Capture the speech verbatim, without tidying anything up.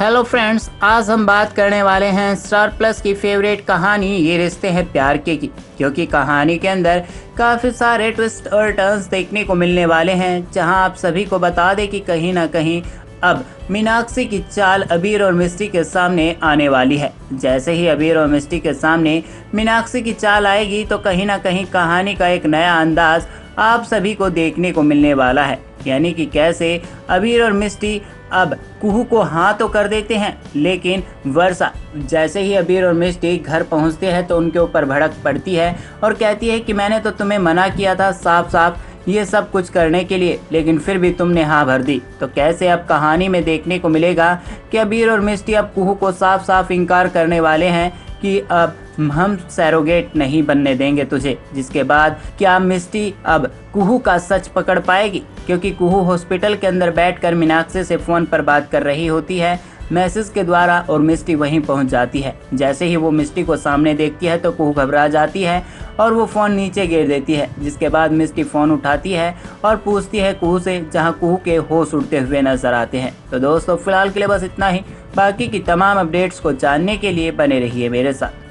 Hello friends, आज हम बात करने वाले हैं स्टार प्लस की फेवरेट कहानी ये रिश्ते हैं प्यार के की, क्योंकि कहानी के अंदर काफ़ी सारे ट्विस्ट और टर्न्स देखने को मिलने वाले हैं। जहां आप सभी को बता दें कि कहीं ना कहीं अब मीनाक्षी की चाल अबीर और मिष्टी के सामने आने वाली है। जैसे ही अबीर और मिष्टी के सामने मीनाक्षी की चाल आएगी तो कहीं ना कहीं कहानी का एक नया अंदाज आप सभी को देखने को मिलने वाला है। यानी कि कैसे अबीर और मिष्टी अब कुहू को हाँ तो कर देते हैं, लेकिन वर्षा जैसे ही अबीर और मिष्टी घर पहुंचते हैं तो उनके ऊपर भड़क पड़ती है और कहती है कि मैंने तो तुम्हें मना किया था साफ साफ ये सब कुछ करने के लिए, लेकिन फिर भी तुमने हाँ भर दी। तो कैसे अब कहानी में देखने को मिलेगा कि अबीर और मिष्टी अब कुहू को साफ साफ इनकार करने वाले हैं कि अब हम सैरोगेट नहीं बनने देंगे तुझे। जिसके बाद क्या मिष्टी अब कुहू का सच पकड़ पाएगी, क्योंकि कुहू हॉस्पिटल के अंदर बैठकर मीनाक्षी से फ़ोन पर बात कर रही होती है मैसेज के द्वारा और मिष्टी वहीं पहुंच जाती है। जैसे ही वो मिष्टी को सामने देखती है तो कुहू घबरा जाती है और वो फ़ोन नीचे गिर देती है। जिसके बाद मिष्टी फ़ोन उठाती है और पूछती है कुहू से, जहां कुहू के होश उड़ते हुए नजर आते हैं। तो दोस्तों फिलहाल के लिए बस इतना ही, बाकी की तमाम अपडेट्स को जानने के लिए बने रहिए मेरे साथ।